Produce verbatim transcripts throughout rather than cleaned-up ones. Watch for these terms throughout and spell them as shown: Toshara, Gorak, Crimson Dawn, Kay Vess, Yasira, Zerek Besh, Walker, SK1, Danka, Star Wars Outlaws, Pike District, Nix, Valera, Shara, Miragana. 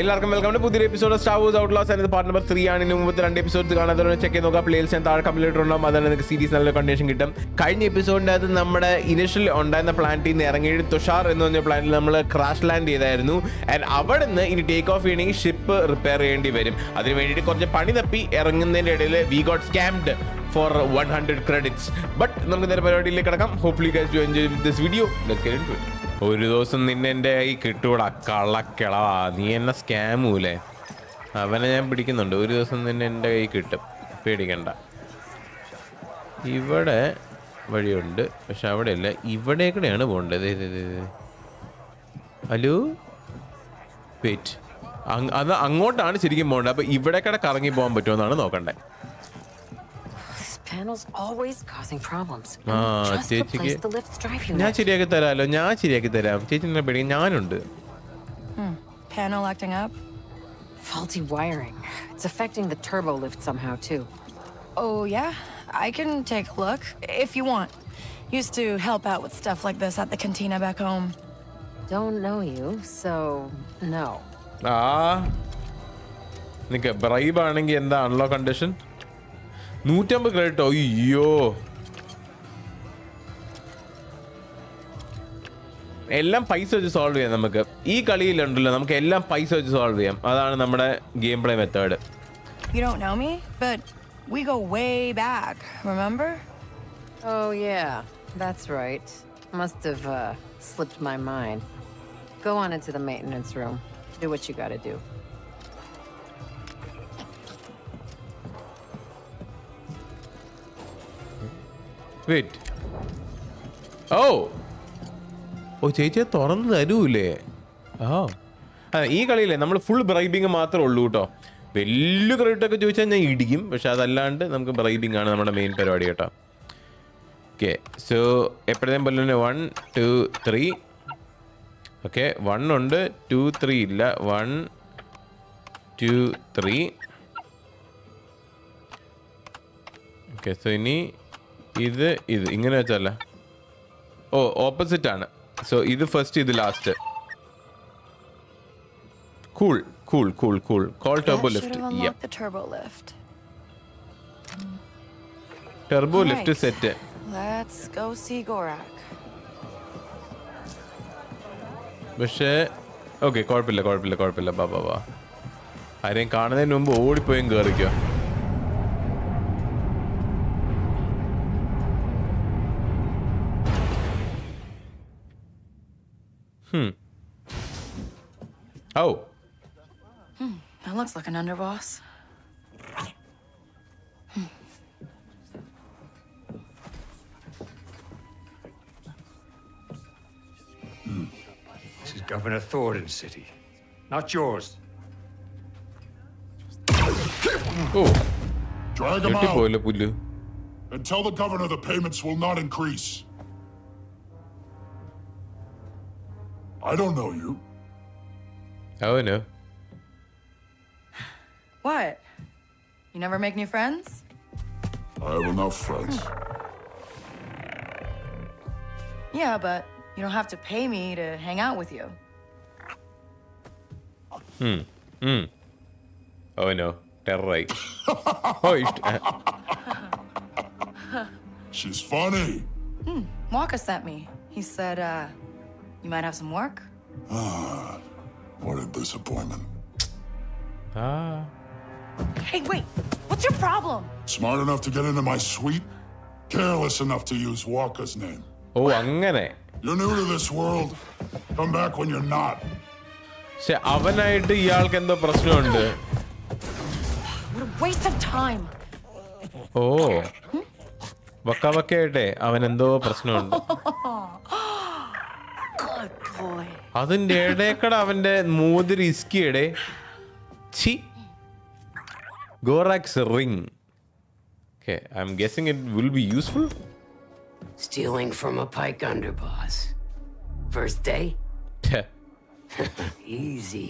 എല്ലാവർക്കും welcome to പുതിയൊരു episode of Star Wars Outlaws. അതിന്റെ പാർട്ട് നമ്പർ ത്രീ ആണ്. ഇതിന് മുമ്പത്തെ രണ്ട് എപ്പിസോഡ്സ് കാണാതെ ചെക്ക് ചെയ്ത് നോക്കാം. പ്ലേലിസ്റ്റ് ഞാൻ താഴെ കംപ്ലീറ്റ് ഉണ്ടാകും. അതാണ് നിങ്ങൾക്ക് സീരീസ് നല്ല കണ്ടീഷൻ കിട്ടും. കഴിഞ്ഞ എപ്പിസോഡിൻ്റെ അത് നമ്മുടെ ഇനിഷ്യൽ ഉണ്ടായിരുന്ന പ്ലാന്റിൽ നിന്ന് ഇറങ്ങിയിട്ട് തുഷാർ എന്ന് പറഞ്ഞ പ്ലാന്റിൽ നമ്മൾ ക്രാഷ് ലാൻഡ് ചെയ്തായിരുന്നു. ആൻഡ് അവിടെ നിന്ന് ഇനി ടേക്ക് ഓഫ് ചെയ്യണമെങ്കിൽ ഷിപ്പ് റിപ്പയർ ചെയ്യേണ്ടി വരും. അതിന് വേണ്ടിയിട്ട് കുറച്ച് പണി തപ്പി ഇറങ്ങുന്നതിൻ്റെ ഇടയിൽ we got scammed for one hundred credits. But നമുക്ക് നേരെ പരിപാടിയിലേക്ക് കിടക്കാം. Hopefully guys you enjoy with this video. Let's get into it. ഒരു ദിവസം നിന്നെ എൻ്റെ ഈ കിട്ടൂടാ കളക്കിളവാ, നീ എന്നെ സ്കാമൂലേ, അവനെ ഞാൻ പിടിക്കുന്നുണ്ട്. ഒരു ദിവസം നിന്നെ എൻ്റെ കൈ കിട്ടും, പേടിക്കണ്ട. ഇവിടെ വഴിയുണ്ട്, പക്ഷെ അവിടെ ഇല്ല, ഇവിടെ കൂടെയാണ് പോകേണ്ടത്. ഹലോ വെയിറ്റ്, അത് അങ്ങോട്ടാണ് ശരിക്കും പോകേണ്ടത്. അപ്പം ഇവിടെ കൂടെ കറങ്ങി പോകാൻ പറ്റുമെന്നാണ് നോക്കണ്ടേ. ഞാൻ ശരിയാക്കി തരാമല്ലോ, ഞാൻ ശരിയാക്കി തരാം ചേച്ചി, എന്നെ പേടിക്കും, ഞാനുണ്ട്. നിനക്ക് ബ്രൈബ് ആണെങ്കിൽ എന്താ അൺലോ കണ്ടീഷൻ? നൂറ്റമ്പത് ക്രെഡിറ്റ്. അയ്യോ, എല്ലാം പൈസ വെച്ച് സോൾവ് ചെയ്യാം. നമുക്ക് ഈ കളിയിലുണ്ടല്ലോ, നമുക്ക് എല്ലാം പൈസ വെച്ച് സോൾവ് ചെയ്യാം. അതാണ് നമ്മുടെ game play method. You don't know me, but we go way back, remember? Oh yeah, that's right. Must have uh, slipped my mind. Go on into the maintenance room. Do what you got to do. Wait. Oh. ഓ ചേച്ചി തുറന്ന് തരൂലേ? ആ അതെ, ഈ കളിയില്ലേ നമ്മൾ full bribing മാത്രമേ ഉള്ളൂ കേട്ടോ. വലിയ ക്രെഡിറ്റൊക്കെ ചോദിച്ചാൽ ഞാൻ ഇടിക്കും, പക്ഷെ അതല്ലാണ്ട് നമുക്ക് ബ്രൈബിങ് ആണ് നമ്മുടെ മെയിൻ പരിപാടി കേട്ടോ. ഓക്കെ, സോ എപ്പോഴത്തേം പോലെ തന്നെ one two three. Okay, one ഉണ്ട്, ടു ത്രീ ഇല്ല, one two three. Okay, so ഇനി ഇത് ഇത് ഇങ്ങനെ വെച്ചല്ല, ഓ ഓപ്പോസിറ്റ് ആണ്. സോ ഇത് ഫസ്റ്റ്, ഇത് last. Cool cool cool cool. Call turbo lift. Turbo lift turbo lift set. Let's go see Gorak. പക്ഷേ ഓക്കെ, കുഴപ്പമില്ല കുഴപ്പമില്ല കുഴപ്പമില്ല. ബാ ബാ ബാ, ആരെയും കാണുന്നതിന് മുമ്പ് ഓടിപ്പോയും കയറിക്കോ. Hmm. Oh. Hmm. That looks like an underboss. Hmm. Hmm. This is Governor Thornton's city, not yours. Oh. Drag them out. And tell the governor the payments will not increase. I don't know you. Oh no. What? You never make new friends? I have enough friends. Yeah, but you don't have to pay me to hang out with you. Hmm. Hmm. Oh no. That's right. She's funny. Hmm. Walker sent me. He said, uh, you might have some work. Ah, what a disappointment. Ah. Hey, wait. What's your problem? Smart enough to get into my suite, careless enough to use Walker's name. Oh, angane. You're new to this world. Come back when you're not. Se avanayitte iyalku endho prashnam undu. What a waste of time. Oh. Vakka vakka ite avan endho prashnam undu. അതിന്റെ ഇടയക്കട അവന്റെ മോതിരി ഇസ്കിയുടെ ചി Gorak's ring. Okay, I'm guessing it will be useful. Stealing from a pike underboss. First day? Easy.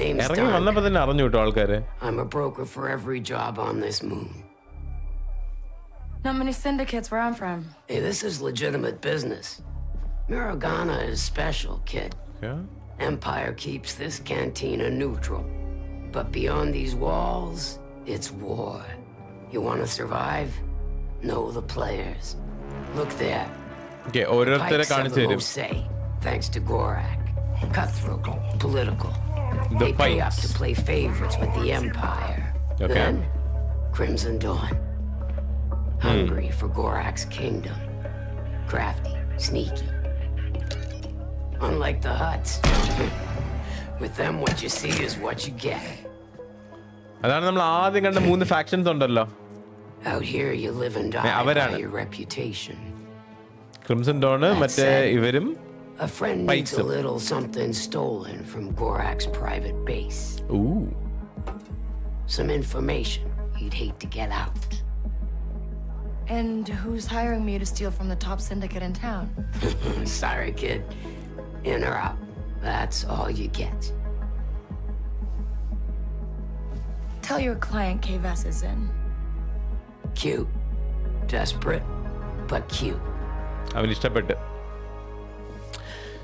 Name Star. എറങ്ങി വന്നപ്പോൾ തന്നെ അറിഞ്ഞു കേട്ടോ ആൾക്കാരെ. I'm a broker for every job on this moon. Not many syndicates where I'm from. Hey, this is legitimate business. Miragana is special, kid. Yeah. Empire keeps this cantina neutral. But beyond these walls, it's war. You want to survive? Know the players. Look there. Okay, order the Pikes have the most say, thanks to Gorak. Cutthroat, political. The they pay up to play favorites with the Empire. Okay. Then, Crimson Dawn. Hungry hmm. for Gorak's kingdom. Crafty, sneaky. Unlike the Huts. With them, what you see is what you get. Out here, you live and die by your reputation. Crimson Dawn, Iverim. A friend needs a little something stolen from Gorak's private base. Ooh. Some information he'd hate to get out. And who's hiring me to steal from the top syndicate in town? Sorry, kid. In or out. That's all you get. Tell your client Kay Vess is in. Cute. Desperate, but cute. I will step at it.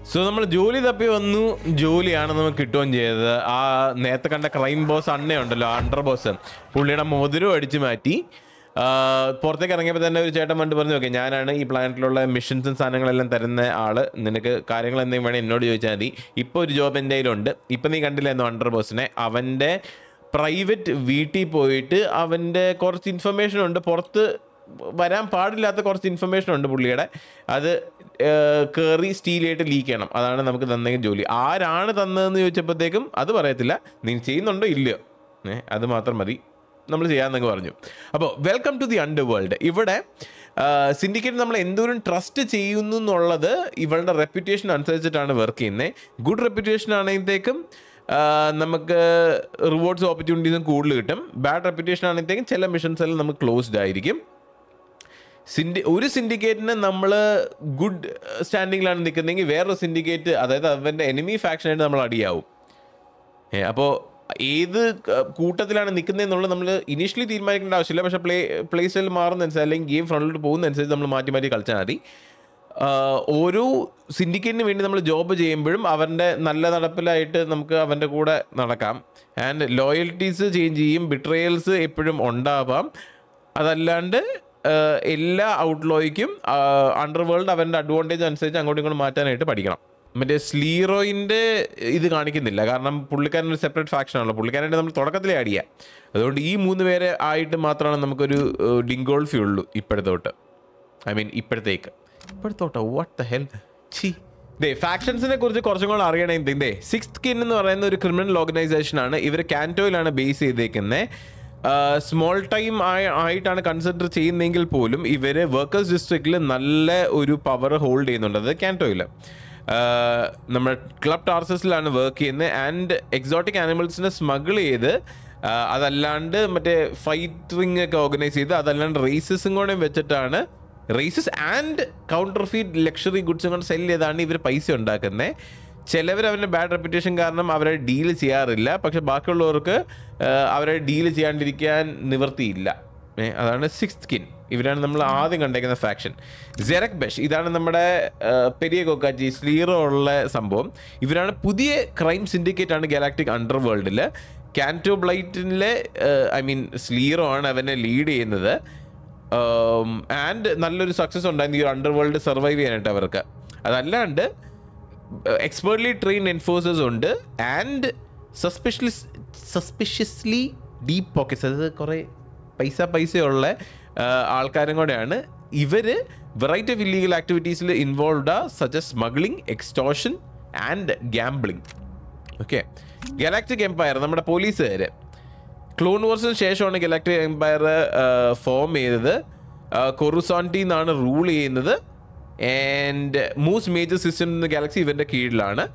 So, we Julie that we Julie and we get on Jada. Ah, Nathan crime boss and under boss. Pulled a modero at Jimati. Uh, Porthakaranga, but then we chat among the Ganana, he planned Lola missions and Sanangal and Tarana, Ada, Nenaka, Karangal and they went in Nodio Chadi. Ipo job and they don't. Ipani Candle and under boss. Avende private V T poet. Avende course information on the port. But I'm partly at the course information on the Bulleda. Other curry steel at a leak and other than the Julie. I ran than the Chapatecum, other Varatilla, Ninchain on the Ilio. Other Matar Marie. Welcome to the underworld. Ivade syndicate nammal endurum trust cheyunu nollathu ivalde reputation anusarichittana work cheyne good reputation aaneythekkum namakku rewards opportunities koodlu kittum bad reputation aaneythekkum chella missions alla namukku closed aayirikum. One syndicate na nammal good standing la nikkunengi vera syndicate adayathu avante enemy faction ayittu nammal adiyavum eh appo ഏത് കൂട്ടത്തിലാണ് നിൽക്കുന്നത് എന്നുള്ളത് നമ്മൾ initially തീരുമാനിക്കേണ്ട ആവശ്യമില്ല. പക്ഷേ play play style മാറുന്നതനുസരിച്ച് അല്ലെങ്കിൽ game ഫ്രണ്ടിലോട്ട് പോകുന്നതനുസരിച്ച് നമ്മൾ മാറ്റി മാറ്റി കളിച്ചാൽ മതി. ഓരോ സിൻഡിക്കേറ്റിന് വേണ്ടി നമ്മൾ ജോബ് ചെയ്യുമ്പോഴും അവൻ്റെ നല്ല നടപ്പിലായിട്ട് നമുക്ക് അവൻ്റെ കൂടെ നടക്കാം. ആൻഡ് ലോയൽറ്റീസ് ചേഞ്ച് ചെയ്യും, ബിട്രയൽസ് എപ്പോഴും ഉണ്ടാവാം. അതല്ലാണ്ട് എല്ലാ ഔട്ട്ലോയ്ക്കും അണ്ടർവേൾഡ് അവൻ്റെ അഡ്വാൻറ്റേജ് അനുസരിച്ച് അങ്ങോട്ടും ഇങ്ങോട്ടും മാറ്റാനായിട്ട് പഠിക്കണം. മറ്റേ സ്ലീറോയിൻ്റെ ഇത് കാണിക്കുന്നില്ല, കാരണം പുള്ളിക്കാരൻ ഒരു സെപ്പറേറ്റ് ഫാക്ഷൻ ആണല്ലോ. പുള്ളിക്കാരൻ്റെ നമ്മൾ തുടക്കത്തിലേ ആഡ് ചെയ്യാം. അതുകൊണ്ട് ഈ മൂന്ന് പേരെ ആയിട്ട് മാത്രമാണ് നമുക്കൊരു ഡിങ്കോൾഫി ഉള്ളൂ ഇപ്പോഴത്തോട്ട്. ഐ മീൻ ഇപ്പോഴത്തേക്ക് ഇപ്പോഴത്തോട്ടോ വാട്ട് ദ ഹെൽ ചി ദേ ഫാക്ഷൻസിനെ കുറിച്ച് കുറച്ചും കൂടെ അറിയണമെങ്കിൽ ദേ സിക്സ്ത് കിൻ എന്ന് പറയുന്ന ഒരു ക്രിമിനൽ ഓർഗനൈസേഷനാണ്. ഇവർ കാൻറ്റോയിലാണ് ബേസ് ചെയ്തേക്കുന്നത്. സ്മോൾ ടൈം ആയി ആയിട്ടാണ് കൺസിഡർ ചെയ്യുന്നതെങ്കിൽ പോലും ഇവർ വർക്കേഴ്സ് ഡിസ്ട്രിക്റ്റിൽ നല്ല ഒരു പവർ ഹോൾഡ് ചെയ്യുന്നുണ്ട്. അത് കാൻറ്റോയിൽ നമ്മുടെ ക്ലബ് ടാർസസിലാണ് വർക്ക് ചെയ്യുന്നത്. ആൻഡ് എക്സോട്ടിക് ആനിമൽസിനെ സ്മഗിൾ ചെയ്ത് അതല്ലാണ്ട് മറ്റേ ഫൈറ്റിംഗ് ഒക്കെ ഓർഗനൈസ് ചെയ്ത് അതല്ലാണ്ട് റേസസും കൂടെ വെച്ചിട്ടാണ് races and counterfeit luxury ഗുഡ്സും കൂടെ സെല് ചെയ്താണ് ഇവർ പൈസ ഉണ്ടാക്കുന്നത്. ചിലവർ അവരുടെ ബാഡ് റെപ്യൂട്ടേഷൻ കാരണം അവരെ ഡീൽ ചെയ്യാറില്ല, പക്ഷെ ബാക്കിയുള്ളവർക്ക് അവരെ ഡീൽ ചെയ്യാണ്ടിരിക്കാൻ നിവൃത്തിയില്ല. അതാണ് സിക്സ്ത് കിൻ. ഇവരാണ് നമ്മൾ ആദ്യം കണ്ടേക്കുന്ന ഫാക്ഷൻ. സെറക് ബെഷ്, ഇതാണ് നമ്മുടെ പെരിയ കൊക്കാച്ചി സ്ലീറോ ഉള്ള സംഭവം. ഇവരാണ് പുതിയ ക്രൈം സിൻഡിക്കേറ്റ് ആണ് ഗാലാക്റ്റിക് അണ്ടർവേൾഡിൽ. കാൻറ്റോ ബ്ലൈറ്റിലെ ഐ മീൻ സ്ലീറോ ആണ് അവനെ ലീഡ് ചെയ്യുന്നത്. ആൻഡ് നല്ലൊരു സക്സസ് ഉണ്ടായിരുന്നു ഈ ഒരു അണ്ടർവേൾഡ് സർവൈവ് ചെയ്യാനായിട്ട് അവർക്ക്. അതല്ലാണ്ട് എക്സ്പേർട്ട്ലി ട്രെയിൻ എൻഫോഴ്സേഴ്സ് ഉണ്ട്. And suspiciously suspiciously deep pockets, അത് കുറേ പൈസ പൈസയുള്ള ആൾക്കാരും കൂടെയാണ്. ഇവർ വെറൈറ്റി ഓഫ് ഇല്ലീഗൽ ആക്ടിവിറ്റീസിൽ ഇൻവോൾവ്ഡ് ആണ്, such as smuggling, extortion and gambling. Okay, galactic empire നമ്മുടെ പോലീസുകാർ. ക്ലോൺ വാർസിന് ശേഷമാണ് ഗാലാക്റ്റിക് എംപയർ ഫോം ചെയ്തത്. കൊറുസാൻറ്റി എന്നാണ് റൂൾ ചെയ്യുന്നത്. And most major system in the galaxy ഇവൻ്റെ കീഴിലാണ്.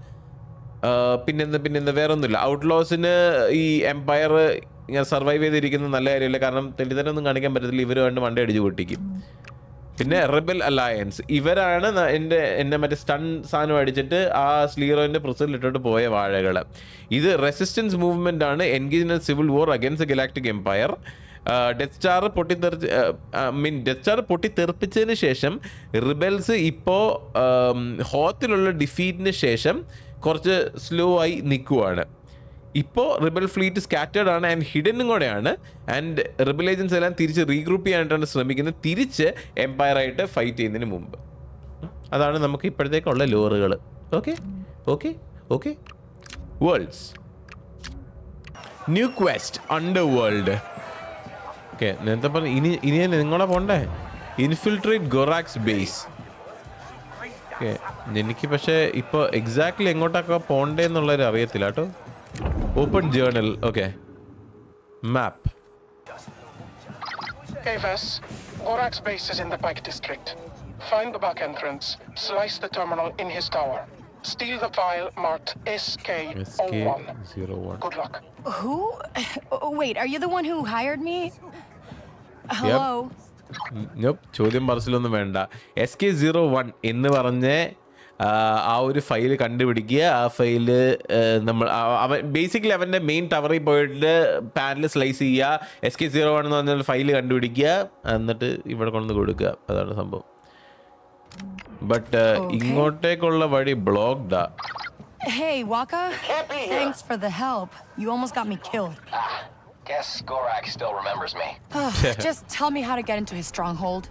പിന്നെന്താ പിന്നെന്താ വേറെ ഒന്നുമില്ല. ഔട്ട്ലോസിന് ഈ എംപയർ ഇങ്ങനെ സർവൈവ് ചെയ്തിരിക്കുന്നത് നല്ല കാര്യമില്ല, കാരണം തെളിതരൊന്നും കാണിക്കാൻ പറ്റത്തില്ല. ഇവർ വേണ്ട വണ്ടി അടിച്ചു പൊട്ടിക്കും. പിന്നെ റെബൽ അലയൻസ്, ഇവരാണ് എൻ്റെ എൻ്റെ മറ്റേ സ്റ്റൺ സാധനം അടിച്ചിട്ട് ആ സ്ലീറോൻ്റെ പ്രസിലിട്ടിട്ട് പോയ വാഴകൾ. ഇത് റെസിസ്റ്റൻസ് മൂവ്മെൻ്റ് ആണ്, engage in civil war against galactic empire. Death star പൊട്ടിത്തെറിച്ച് ഐ മീൻ ഡെത്ത് സ്റ്റാർ പൊട്ടിത്തെറിപ്പിച്ചതിന് ശേഷം റിബൽസ് ഇപ്പോൾ ഹോത്തിലുള്ള ഡിഫീറ്റിന് ശേഷം കുറച്ച് സ്ലോ ആയി നിൽക്കുവാണ്. ഇപ്പോൾ റിബൽ ഫ്ലീറ്റ് സ്കാറ്റേഡ് ആണ് ആൻഡ് ഹിഡനും കൂടെയാണ്. ആൻഡ് റിബൽ ഏജൻസ് എല്ലാം തിരിച്ച് റീഗ്രൂപ്പ് ചെയ്യാനായിട്ടാണ് ശ്രമിക്കുന്നത്, തിരിച്ച് എംപയറായിട്ട് ഫൈറ്റ് ചെയ്യുന്നതിന് മുമ്പ്. അതാണ് നമുക്ക് ഇപ്പോഴത്തേക്കുള്ള ലോറുകൾ. Okay okay okay. Worlds new quest under world. Okay, നേരത്തെ പറഞ്ഞ ഇനി ഇനി നിങ്ങളെ പോണ്ടേ ഇൻഫിൽട്രേറ്റ് ഗൊറാക്സ് ബേസ്. ഓക്കെ, എനിക്ക് പക്ഷേ ഇപ്പോൾ എക്സാക്ട്ലി എങ്ങോട്ടൊക്കെ പോകേണ്ടതെന്നുള്ളവർ അറിയത്തില്ല കേട്ടോ. Open journal, okay. Map. Kay Vess, Gorak's base is in the Pike District. Find the back entrance, slice the terminal in his tower. Steal the file marked S K zero one. Good luck. Who? Oh, wait, are you the one who hired me? Hello? Yep. Nope, ചോദ്യം പറച്ചിലൊന്നും വേണ്ട. S K zero one എന്ന് പറഞ്ഞേ ആ ഒരു file കണ്ടുപിടിക്കുക. ആ file നമ്മൾ അവൻ ബേസിക്കലി അവൻ്റെ മെയിൻ ടവറിൽ പോയിട്ട് പാനൽ സ്ലൈസ് ചെയ്യുക. എസ് കെ സീറോ വൺ എന്ന് പറഞ്ഞാൽ ഫയല് കണ്ടുപിടിക്കുക, എന്നിട്ട് ഇവിടെ കൊണ്ടു കൊടുക്കുക. അതാണ് സംഭവം. ബട്ട് ഇങ്ങോട്ടേക്കുള്ള വഴി ബ്ലോക്ക്ഡാ. Hey Walker, thanks for the help. You almost got me killed. Guess Gorak still remembers me. Just tell me how to get into his stronghold.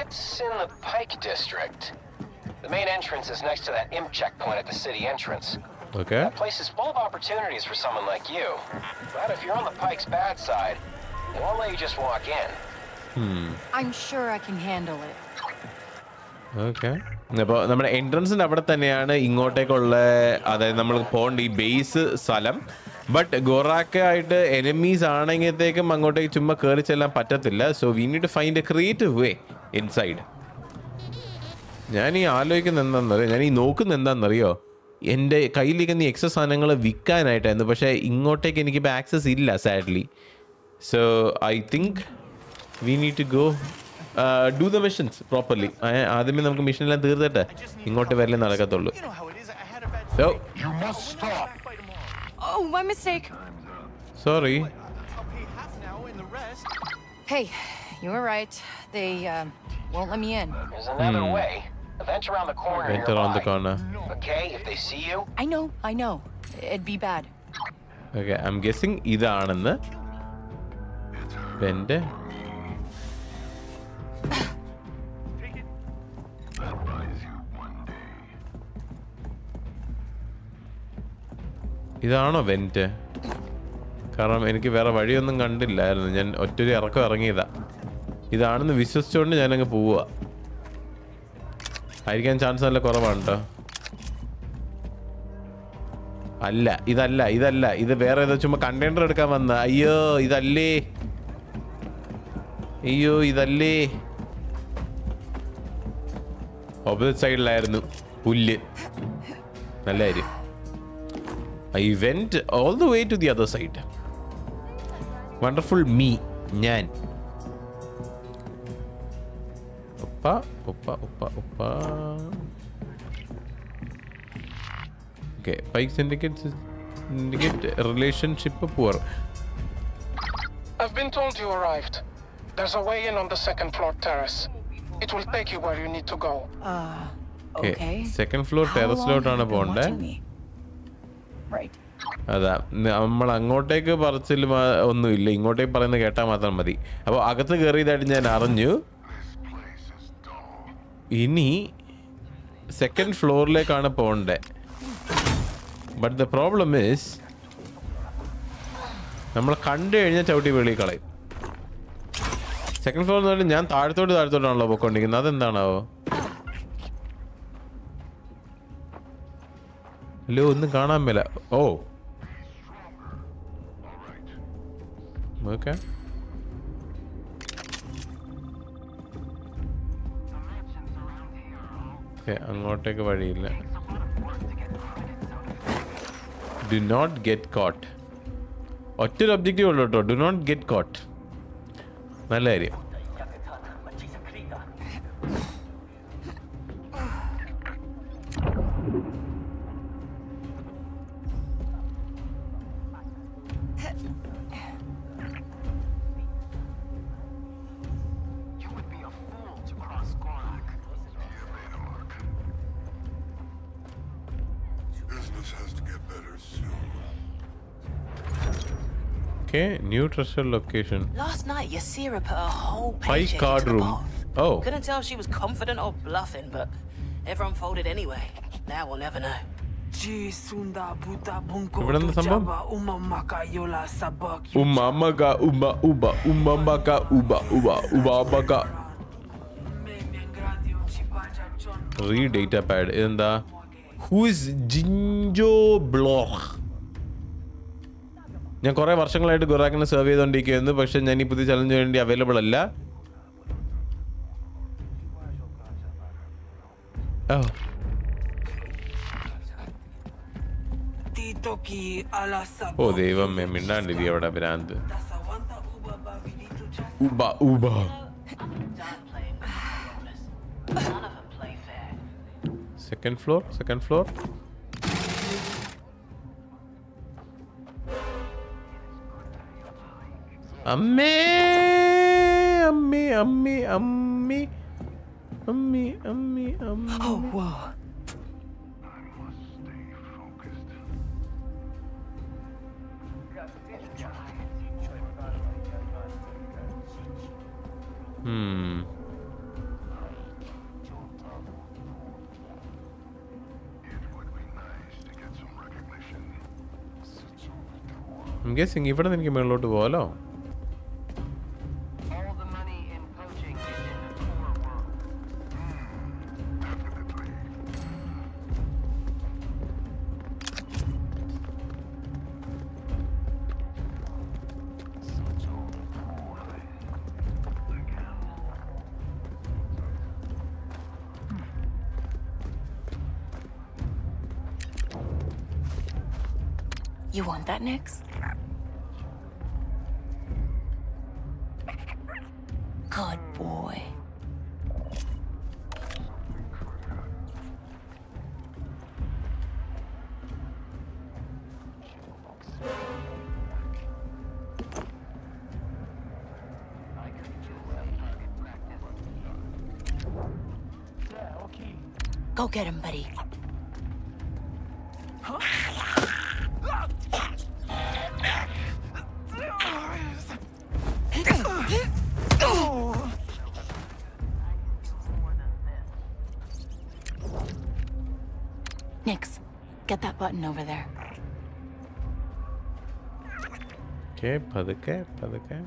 It's in the Pike District. The main entrance is next to that imp checkpoint at the city entrance. Okay. That place is full of opportunities for someone like you. But if you're on the Pike's bad side, they won't let you just walk in. Hmm. I'm sure I can handle it. Okay. അപ്പോൾ നമ്മുടെ എൻട്രൻസിൻ്റെ അവിടെ തന്നെയാണ് ഇങ്ങോട്ടേക്കുള്ള, അതായത് നമ്മൾ പോകേണ്ട ഈ base സ്ഥലം. But ഗൊറാക്കായിട്ട് enemies ആണെങ്കിലത്തേക്കും അങ്ങോട്ടേക്ക് ചുമ്മാ കയറി ചെല്ലാൻ പറ്റത്തില്ല. So we need to find a creative way inside. ഞാൻ ഈ ആലോചിക്കുന്ന എന്താണെന്നറിയോ, ഞാൻ ഈ നോക്കുന്ന എന്താണെന്നറിയോ, എൻ്റെ കയ്യിലിരിക്കുന്ന ഈ എക്സസ് സാധനങ്ങൾ വിൽക്കാനായിട്ടായിരുന്നു. പക്ഷേ ഇങ്ങോട്ടേക്ക് എനിക്കിപ്പോൾ ആക്സസ് ഇല്ല sadly. So I think we need to go do the missions properly. ആദ്യമേ നമുക്ക് മിഷനെല്ലാം തീർത്തിട്ട് ഇങ്ങോട്ട് വരലേ നടക്കത്തുള്ളൂ. Sorry. Venture around the corner. Venture around the corner. Okay, if they see you. I know, I know. It'd be bad. Okay, I'm guessing idananna. Vente. Take it. That buys you one day. ഇതാണോ vent? കാരണം എനിക്ക് വേറെ വഴിയൊന്നും കണ്ടില്ലായിരുന്നു. ഞാൻ ഒറ്റൊരു ഇറക്കം ഇറങ്ങിയതാ. ഇതാണെന്ന് വിശ്വസിച്ചുകൊണ്ട് ഞാനങ്ങ് പോവുക. ആയിരിക്കാൻ ചാൻസ് നല്ല കുറവാണ് കേട്ടോ. അല്ല, ഇതല്ല ഇതല്ല ഇത് വേറെ ഏതോ ചുമ്മാ കണ്ടെയ്നർ എടുക്കാൻ വന്ന. അയ്യോ ഇതല്ലേ, അയ്യോ ഇതല്ലേ. ഓപ്പോസിറ്റ് സൈഡിലായിരുന്നു പുല്ല്. നല്ല കാര്യം. I went all the way to the other side. Wonderful me. ഞാൻ Opa, opa, opa, opa. Okay, Pike Syndicate syndicate relationship poor. I've been told you arrived. There's a way in on the second floor terrace. It will take you where you need to go. Uh, okay. okay. Second floor terrace ലോട്ടാണ് പോണ്ടേ. Right. അതാ നമ്മൾ അങ്ങോട്ടേക്ക് പറച്ചിൽ ഒന്നുമില്ല, ഇങ്ങോട്ടേക്ക് പറയുന്നത് കേട്ടാൽ മാത്രം മതി. അപ്പോൾ അകത്ത് കയറിയതായിട്ട് ഞാൻ അറിഞ്ഞു. ഇനി സെക്കൻഡ് ഫ്ലോറിലേക്കാണ് പോകണ്ടേ. ബട്ട് ദ പ്രോബ്ലം ഈസ് നമ്മൾ കണ്ടു കഴിഞ്ഞാൽ ചവിട്ടി വെളി കളയും. സെക്കൻഡ് ഫ്ലോർ എന്ന് പറഞ്ഞാൽ ഞാൻ താഴത്തോട്ട് താഴത്തോട്ടാണല്ലോ പോയിക്കൊണ്ടിരിക്കുന്നത്. അതെന്താണാവോ? അല്ലോ ഒന്നും കാണാൻ മേല. ഓ ഓക്കെ. അങ്ങോട്ടേക്ക് വഴിയില്ല. Do not get caught. ഒറ്റൊരു ഒബ്ജക്റ്റീവ് ഉള്ളൂ കേട്ടോ, ഡു നോട്ട് ഗെറ്റ് കോട്ട്. നല്ല കാര്യം. Okay, new treasure location. Last night, Yasira put a whole page card room. Bowl. Oh. Couldn't tell if she was confident or bluffing, but everyone folded anyway. Now we'll never know. Umamaga uba uba umamaga uba uba uba Read data pad in the who is Jinjo Bloch? I have done a lot of Gorak in a survey, but I have a challenge available. Oh. Oh, they were Mindan, they were a brand. Uba, Uba. Second floor, second floor. Ammi, ammi, ammi, ammi, ammi, ammi, ammi. Oh, wow. Hmm. I'm guessing even then you may load to follow. You want that, Nix? Good boy. Go get him, buddy. Nix, get that button over there. Okay, padake, padake.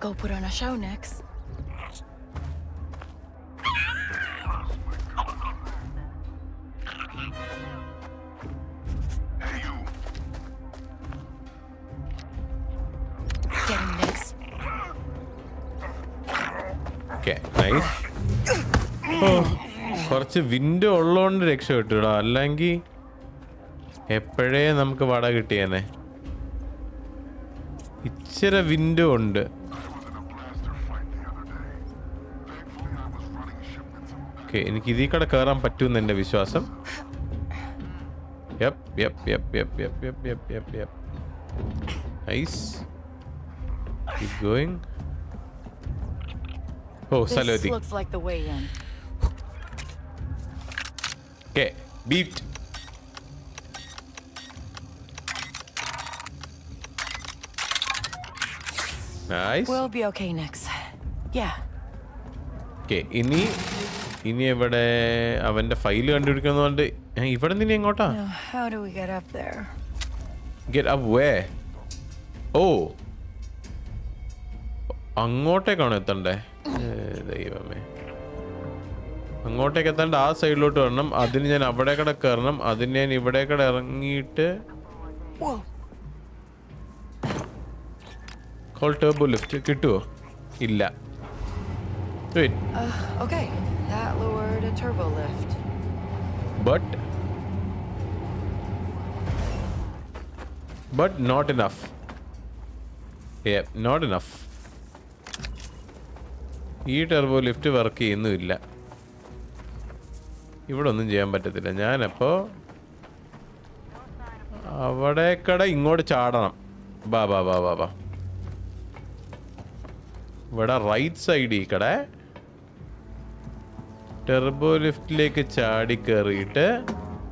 Go put on a show, Nix. Window alone, Rexer to Langi Epere Namkavada Gitane. It's a window under. Okay, in Kizika Karam Patun and the Vishwasam. Yep, yep, yep, yep, yep, yep, yep, yep, yep. Nice. Keep going. Oh, Salodi looks like the way in. Okay, beeped. Nice. We'll be okay next. Yeah. Okay, ini ini evade avante file kandidikkunnonde ivade ninne engota? How do we get up there? Get up where? Oh. Angote kanethande. Deivame. Angote kathan da side lo turnam. Adine jan avade kada karnam. Adine jan ivade kada rangiite. Call turbo lift. Kittu? Illa. Wait. Uh, okay, that lowered a turbo lift. But. But not enough. Yeah, not enough. E turbo lift work ennu illa. I would only jam better than Janapo. What I cut a ingot chardon. Baba, Baba, Baba. ഇവിടെ right സൈഡിൽ കട Turbo ലിഫ്റ്റിലേക്ക് ചാടി കയറിയിട്ട്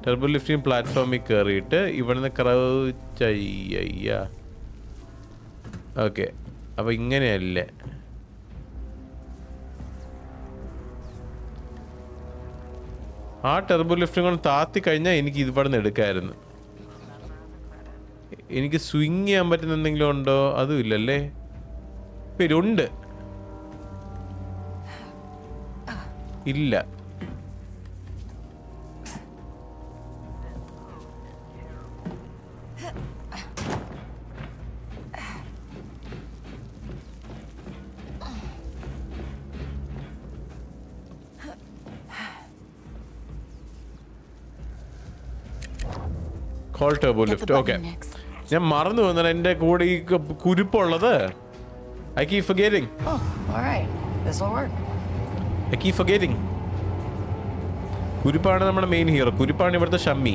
Turbo ലിഫ്റ്റിന് പ്ലാറ്റ്ഫോമിൽ കയറിയിട്ട് ഇവിടുന്ന് crouch അയ്യ. Okay, അപ്പം ഇങ്ങനെയല്ലേ. ആ ടെർബോ ലിഫ്റ്റും കൊണ്ട് താത്തി കഴിഞ്ഞാൽ എനിക്ക് ഇവിടെ നിന്ന് എടുക്കാമായിരുന്നു. എനിക്ക് സ്വിങ് ചെയ്യാൻ പറ്റുന്ന എന്തെങ്കിലും ഉണ്ടോ? അതും ഇല്ലല്ലേ. പേരുണ്ട് ഇല്ല. Call turbo lift. ഓക്കെ, ഞാൻ മറന്നു വന്നത് എൻ്റെ കൂടെ ഈ കുരുപ്പുള്ളത്. I keep forgetting. Oh, all right. This will work. I keep forgetting. കുരുപ്പാണ് നമ്മുടെ മെയിൻ ഹീറോ. കുരുപ്പാണ് ഇവിടുത്തെ ഷമ്മി.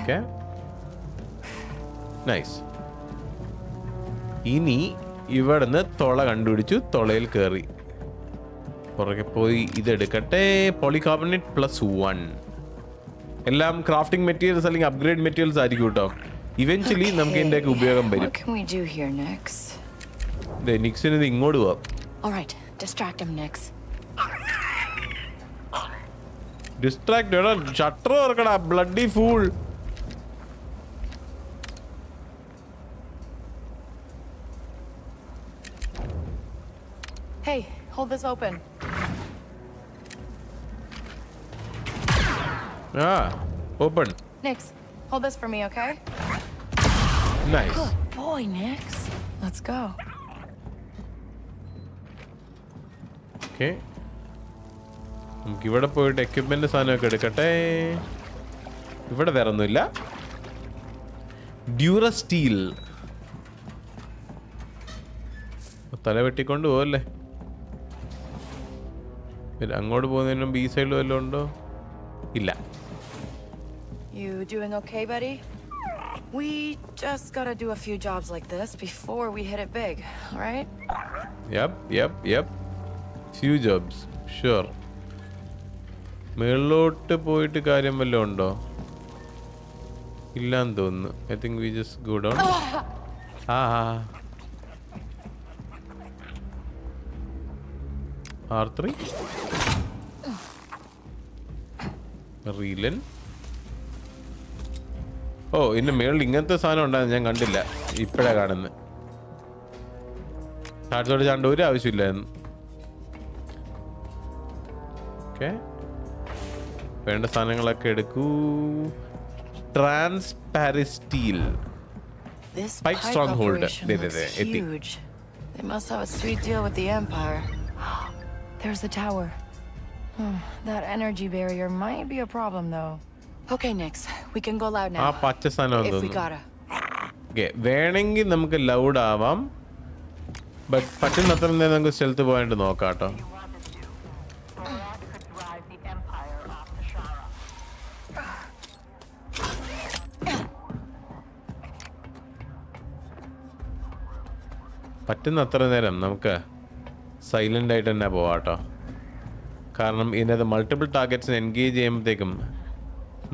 Okay, nice. ഇനി ഇവിടുന്ന് തുള കണ്ടുപിടിച്ചു, തുളയിൽ കയറി പുറകെ പോയി ഇതെടുക്കട്ടെ. Polycarbonate plus one. എല്ലാം ക്രാഫ്റ്റിംഗ് മെറ്റീരിയൽസ് അല്ലെങ്കിൽ അപ്ഗ്രേഡ് മെറ്റീരിയൽസ് ആയിരിക്കും കേട്ടോ. ഇവൻച്വലി നമുക്ക് ഇതിൻ്റെയൊക്കെ ഉപയോഗം വരും. നിക്സിന് ഇത് ഇങ്ങോട്ട് പോവാം. ഡിസ്ട്രാക്ട് ചെയ്യണം. ഷട്ടർ തുറക്കടാ bloody fool. Hey, hold this open. Ah, open. Nix, hold this for me, okay? Nice. Good boy, Nix. Let's go. Okay. നമുക്ക് ഇവിടെ പോയിട്ട് എക്യുപ്മെന്റ് സാധനമൊക്കെ എടുക്കട്ടെ. ഇവിടെ വേറെ ഒന്നുമില്ല. ഡ്യൂറ സ്റ്റീൽ തല വെട്ടിക്കൊണ്ട് പോവല്ലേ. അങ്ങോട്ട് പോകുന്നതിന് മുമ്പ് ഈ സൈഡിൽ വല്ലതും ഉണ്ടോ? ഇല്ല. You doing okay, buddy? We just gotta do a few jobs like this before we hit it big, all right? Yep, yep, yep. Few jobs, sure. മേലോട്ട് പോയിട്ട് കാര്യം വല്ലതും ഉണ്ടോ? ഇല്ലാന്ന് തോന്നുന്നു. I think we just go down. ആ R three. Reelin. Oh, ഇന്ന് മേളിൽ ഇങ്ങനത്തെ സാധനം ഉണ്ടായിരുന്നു, ഞാൻ കണ്ടില്ല. ഇപ്പോഴാണ് കാണുന്നത്. താഴത്തോട്ട് ചാണ്ട ഒരു ആവശ്യമില്ലായിരുന്നു. ഓക്കെ, വേണ്ട സാധനങ്ങളൊക്കെ എടുക്കൂ. Transparent steel. പൈക്ക് സ്ട്രോങ് ഹോൾഡ്. എത്തി. They must have a sweet deal with the Empire. There's the tower. Hmm, that energy barrier might be a problem though. Okay, Nix, we can go loud now. Ah, pacha sanam though. If we gotta. Okay, venengi namukku loud avam. But pattinatharam ne namukku stealth point nokkaatto. Pattinatharam neram namukku silent ആയിട്ട് തന്നെ പോവാം കേട്ടോ. കാരണം ഇതിനകത്ത് multiple ടാർഗറ്റ്സിന് engage ചെയ്യുമ്പോഴത്തേക്കും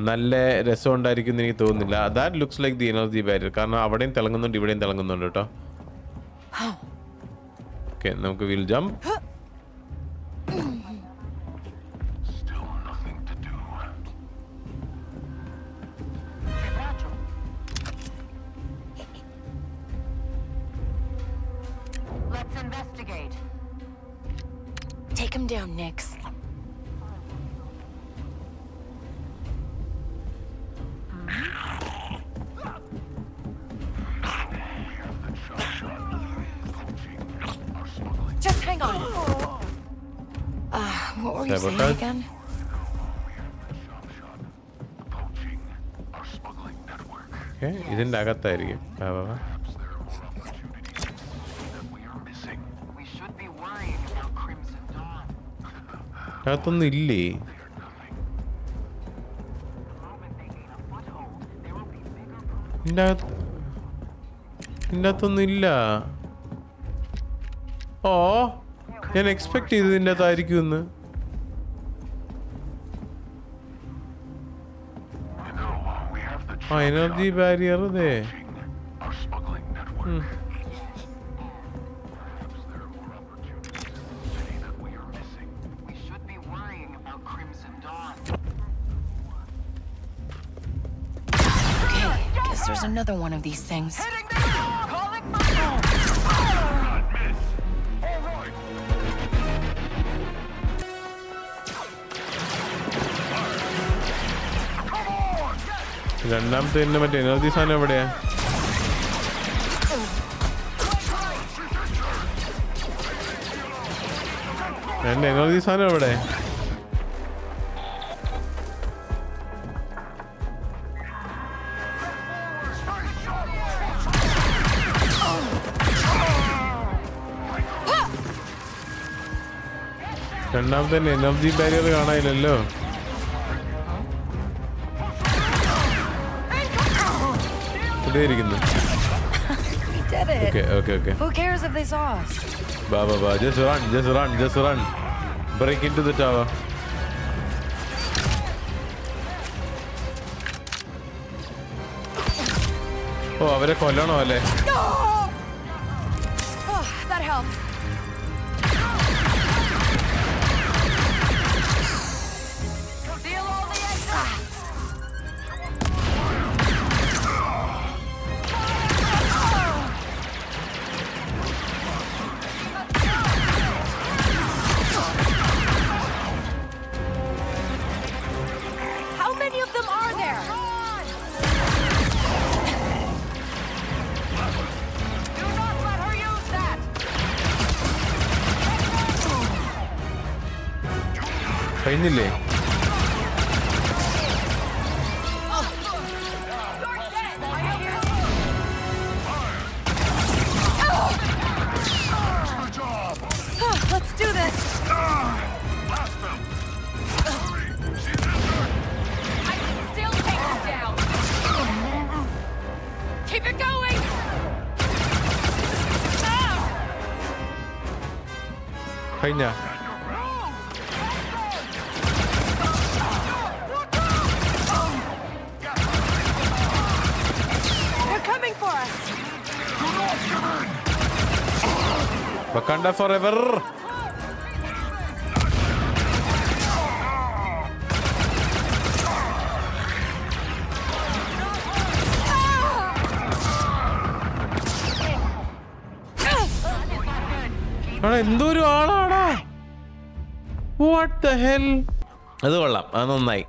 നല്ല രസം ഉണ്ടായിരിക്കും എന്ന് എനിക്ക് തോന്നുന്നില്ല. That looks like the energy barrier. കാരണം അവിടെയും തിളങ്ങുന്നുണ്ട് ഇവിടെയും തിളങ്ങുന്നുണ്ട് കേട്ടോ. ഓക്കെ, നമുക്ക് will jump. Take him down, Nix. Just hang on. Ah, uh, what were you saying again? Okay, isn't that got there again? അകത്തൊന്നും ഇല്ലേ? ഇല്ലാത്തൊന്നുമില്ല. ഓ ഞാൻ എക്സ്പെക്ട് ചെയ്തത് ഇതിൻ്റെ അകത്തായിരിക്കുമെന്ന്. ആ എനർജി ബാരിയർ അതെ. There's another one of these things. Heading down! Calling my phone! Oh, God, miss! All right! Come on! Randam to inna mate energy saan evadaya? And energy saan evadaya? രണ്ടാമത്തെ തന്നെ energy barrier കാണാനില്ലല്ലോ. ഓ അവരെ കൊല്ലണോ അല്ലേ? കഴിഞ്ഞില്ലേ? കഴിഞ്ഞാ Wakanda forever. What എന്തൊരു ആളാടാ. What the hell? അത് കൊള്ളാം. അത് നന്നായി.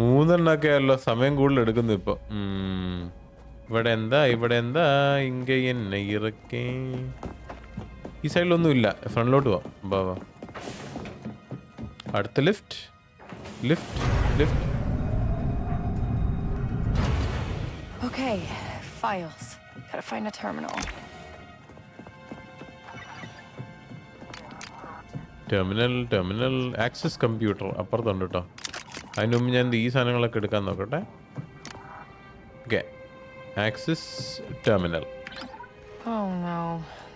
മൂന്നെണ്ണൊക്കെ ആയല്ലോ, സമയം കൂടുതൽ എടുക്കുന്നു ഇപ്പൊ. ഇവിടെ എന്താ ഇവിടെ എന്താ ഇങ്ക എന്നെ ഇറക്കേ? ഈ സൈഡിലൊന്നും ഇല്ല, ഫ്രണ്ടിലോട്ട് പോവാം. ബാ അടുത്ത lift lift lift Okay, files. Gotta find a terminal. Terminal, terminal, access computer. അപ്പുറത്തുണ്ട് കേട്ടോ. അതിന് മുമ്പ് ഞാൻ ഈ സാധനങ്ങളൊക്കെ എടുക്കാൻ നോക്കട്ടെ. Okay access terminal. Oh no,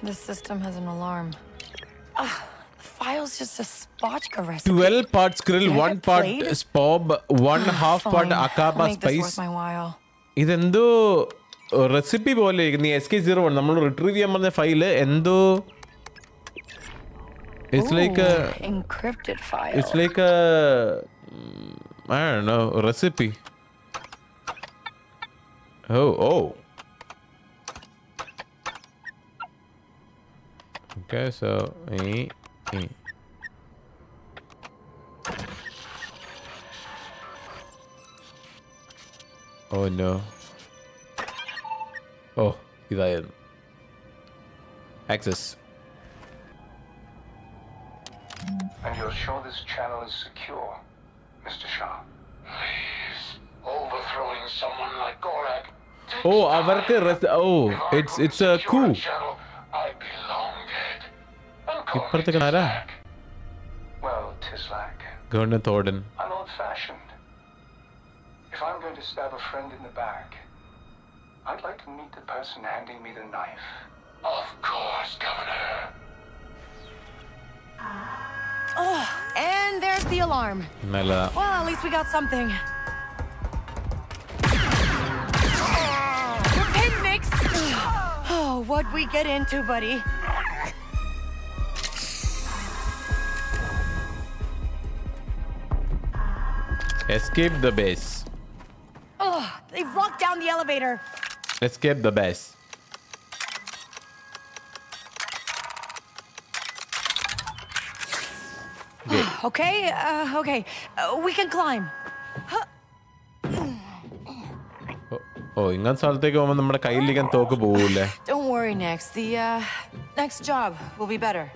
this system has an alarm. Uh, the file's just a spotchka recipe. twelve parts krill, one part spob, one half part akaba spice. ഇതെന്തോ റെസിപ്പി പോലെ. നീ എസ് കെ zero one നമ്മൾ retrieve ചെയ്യാൻ പറഞ്ഞ file എന്തോ. It's like a encrypted file. It's like a I don't know, recipe. Oh, oh. Okay, so eh, eh. Oh no. Oh, he died. Access. And you're sure this channel is secure? Mister Shah, please. Overthrowing someone like Gorak Oh, Avarka. Oh, it's it's a coup. Well, tis like Governor Thorden. I'm old-fashioned. If I'm going to stab a friend in the back, I'd like to meet the person handing me the knife. Of course, Governor. Oh, and there's the alarm. Mela. Well, at least we got something. Oh, you're pinned, Nix. Oh, what'd we get into, buddy? Escape the base. Oh, they've locked down the elevator. Escape the base. Good. Okay, uh, okay. Uh, we can climb. Huh. Oh, don't worry, Nix. The uh, next job will be better.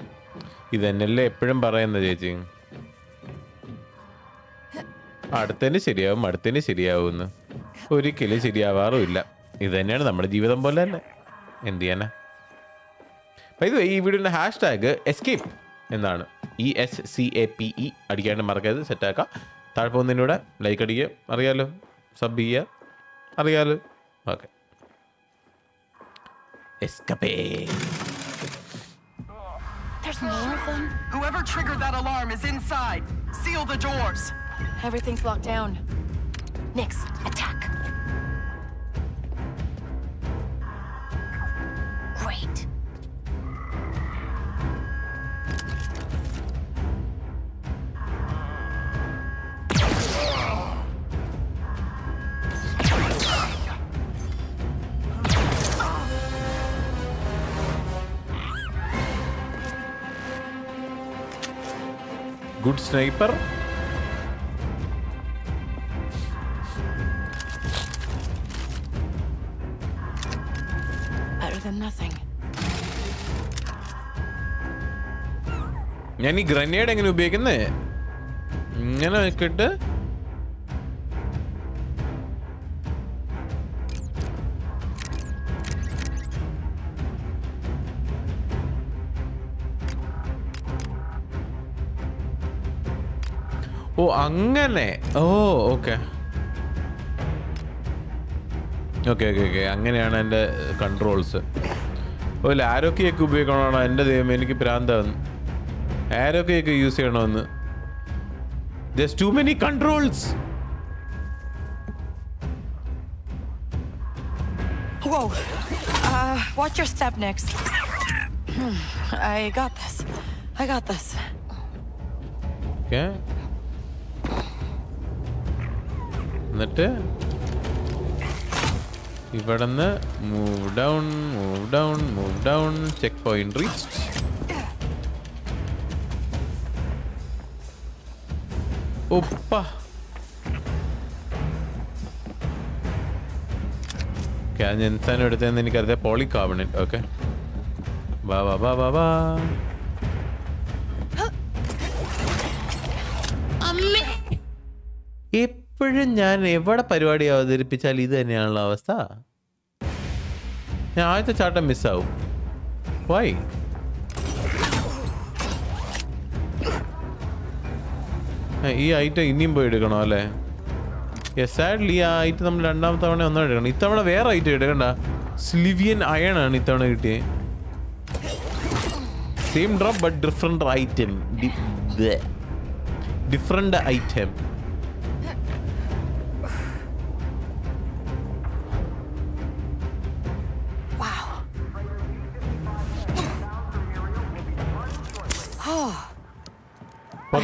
അടുത്തന്നെ ശരിയാവും അടുത്തന്നെ ശരിയാവുമെന്ന് ഒരിക്കലും ശരിയാവാറുമില്ല ഇത് തന്നെയാണ് നമ്മുടെ ജീവിതം പോലെ തന്നെ എന്ത് ചെയ്യാനാ by the way ഈ വീഡിയോന്റെ ഹാഷ് ടാഗ് എസ്കേപ്പ് എന്നാണ് E S C A P E അടിക്കാണ്ട് മറക്കരുത് സെറ്റാക്കാം താഴെ പോകുന്നതിനൂടെ ലൈക്ക് അടിക്കുക അറിയാലോ സബ് ചെയ്യുക അറിയാലോ okay escape There's more of them. Whoever triggered that alarm is inside. Seal the doors. Everything's locked down. Nix, attack. Great. Good sniper. Nothing. Yani grenade engine ubeyikkunne ingane vekkittu oh angane oh okay Okay, okay, okay. I'm going to controls. Oh, I don't know what I'm going to do. I don't know what I'm There's too many controls. Whoa. Uh, watch your step, Nix. I got this. I got this. Okay. That's it. Move down, move down, move down. Checkpoint reached. Oppa. Okay, I'm going to do polycarbonate. Okay. Ba ba ba ba ba. ഞാൻ എവിടെ പരിപാടി അവതരിപ്പിച്ചാൽ ഇത് തന്നെയാണുള്ള അവസ്ഥ ഞാൻ ആദ്യത്തെ ചാട്ടം മിസ്സാവും Y ഈ item ഇനിയും പോയി എടുക്കണോ അല്ലേ സാഡ്ലി ആ ഐറ്റം നമ്മൾ രണ്ടാമത്തെ തവണ ഒന്നും എടുക്കണം ഇത്തവണ വേറെ ഐറ്റം എടുക്കണ്ട സ്ലിവിയൻ അയൺ ആണ് ഇത്തവണ കിട്ടിയത് same drop but different item different item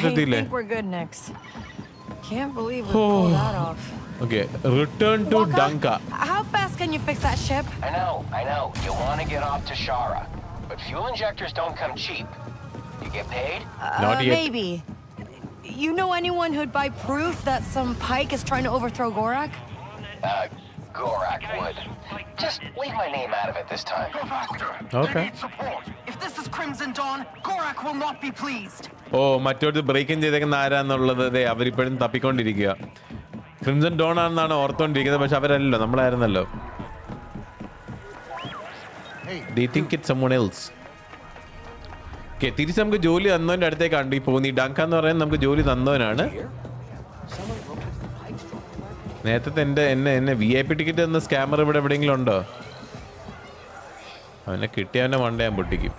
I think we're good, Nix. Can't believe we pulled that off. Okay, return to Danka. How fast can you fix that ship? I know, I know. You want to get off to Shara, but fuel injectors don't come cheap. You get paid? Uh, Not yet. Maybe. You know anyone who'd buy proof that some pike is trying to overthrow Gorak? Uh, Gorak would. Just leave my name out of it this time. Okay. If this is Crimson Dawn, Gorak will not be pleased. Oh, മറ്റൊരു break in ചെയ്തേക്കുന്ന ആരാന്നുള്ളത് അവരിപ്പോഴും തപ്പിക്കൊണ്ടിരിക്കുക. Crimson Dawn ആണെന്നാണ് ഓർത്തോണ്ടിരിക്കുന്നത് പക്ഷെ അവരല്ലല്ലോ നമ്മളായിരുന്നല്ലോ. They think it's someone else. Okay, Tirish, we have Joli Annoan at the country. Pony Danka, no, and we have Joli Annoan. Nathan, V I P ticket and the scammer over everything. London. I'm a kitty and a one day I'm going to give.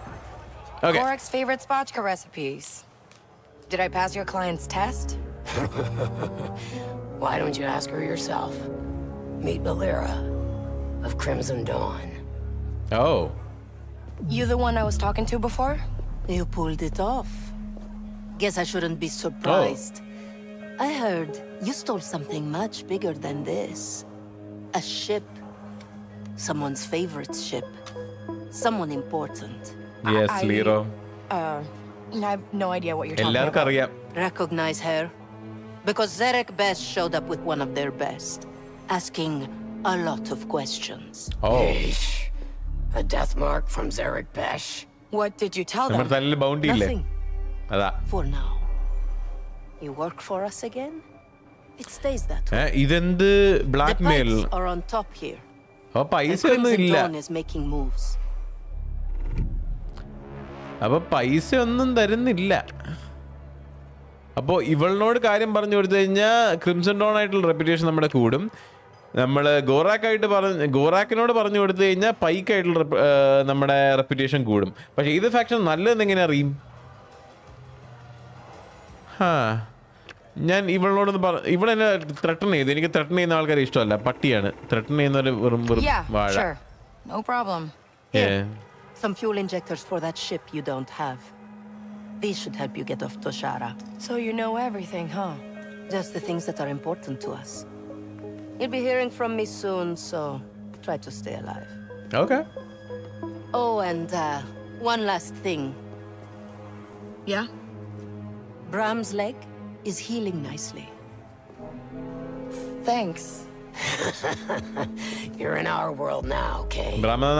Okay. Gorak's favorite spotchka recipes. Did I pass your client's test? Why don't you ask her yourself? Meet Valera of Crimson Dawn. Oh. You the one I was talking to before? You pulled it off. Guess I shouldn't be surprised. Oh. I heard you stole something much bigger than this. A ship. Someone's favorite ship. Someone important. Yes, I, Lero. Uh, I have no idea what you're talking about. Career. Recognize her? Because Zerek Besh showed up with one of their best, asking a lot of questions. Oh. Eesh. A death mark from Zerek Besh? What did you tell them? Nothing. For now. You work for us again? It stays that way. The Pikes are on top here. And Crimson Dawn is making moves. Appo paisa onnum tharunilla. Appo ivalnod karyam paranju koduthenja Crimson Dawn aayittulla reputation nammada koodum. Nammala Gorak aayittu paranju Gorakinodu paranju koduthenja Pike aayittulla nammada reputation koodum. Pakshe idu faction nalladhu engane ariyum. Ha. Njan ivalnod onnu paranju ivalena threaten cheythu. Enikku threaten cheyyna aalkare ishtalla. Pattiyana. Threaten cheyyna oru verum verum vaala. Sure. No problem. Yeah. Some fuel injectors for that ship you don't have. These should help you get off Toshara. So you know everything, huh? Just the things that are important to us. You'll be hearing from me soon, so try to stay alive. Okay. Oh, and uh, one last thing. Yeah? Bram's leg is healing nicely. Thanks. You're in our world now, okay? Let's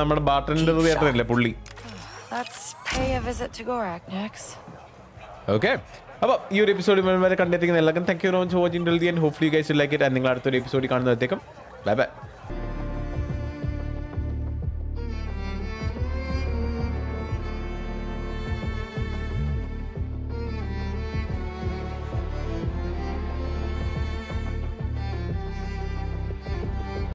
pay a visit to Gorak next. Okay. About your episode, thank you for watching till the end. Hopefully, you guys will like it. And the episode, bye bye.